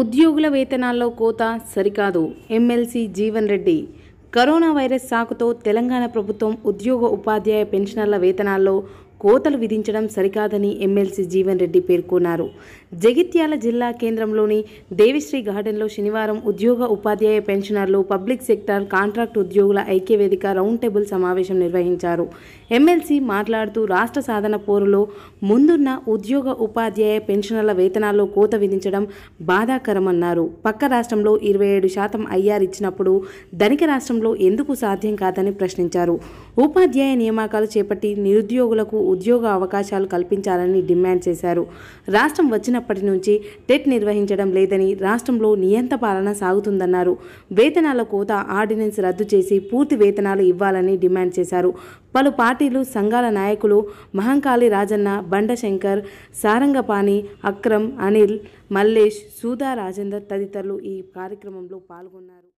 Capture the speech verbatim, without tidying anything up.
ఉద్యోగుల వేతనాల్లో కోత సరికాదు MLC Jeevan Reddy corona virus సాకుతో తెలంగాణ ప్రభుత్వం ఉద్యోగ ఉపాధ్యాయ పెన్షనర్ల వేతనాల్లో కోతలు విధించడం సరికాదని ఎమ్మెల్సీ జీవన్ రెడ్డి పేర్కొన్నారు. జగిత్యాల జిల్లా కేంద్రంలోని దేవిశ్రీ గార్డెన్లో శనివారం ఉద్యోగ ఉపాధ్యాయ పెన్షనర్లు పబ్లిక్ సెక్టార్ కాంట్రాక్ట్ ఉద్యోగుల ఐక్యవేదిక రౌండ్ టేబుల్ సమావేశం నిర్వహించారు. ఎమ్మెల్సీ మాట్లాడుతూ రాష్ట్ర సాధన పోరులో ముందున్న ఉద్యోగ ఉపాధ్యాయ పెన్షనర్ల వేతనాల్లో కోత విధించడం బాధాకరమన్నారు. పక్క రాష్ట్రంలో ఇరవై ఏడు శాతం ఐఆర్ ఇచ్చినప్పుడు ధనిక రాష్ట్రంలో ఎందుకు సాధ్యం కాదని ప్రశ్నించారు. ఉపాధ్యాయ నియామకాలు చేపట్టి నిరుద్యోగులకు ఉద్యోగ అవకాశాలు కల్పించాలని డిమాండ్ చేశారు. రాష్ట్రం వచ్చినప్పటి నుంచి టెట్ నిర్వహించడం లేదని, రాష్ట్రంలో నియంత పాలన సాగుతుందన్నారు. వేతనాల కోత ఆర్డినెన్స్ రద్దు చేసి పూర్తి వేతనాలు ఇవ్వాలని డిమాండ్ చేశారు. పలు పార్టీలు, సంఘాల నాయకులు మహంకాళి రాజన్న, బండశంకర్, సారంగపాణి, అక్రమ్, అనిల్, మల్లేష్, సూదా రాజేందర్ తదితరులు ఈ కార్యక్రమంలో పాల్గొన్నారు.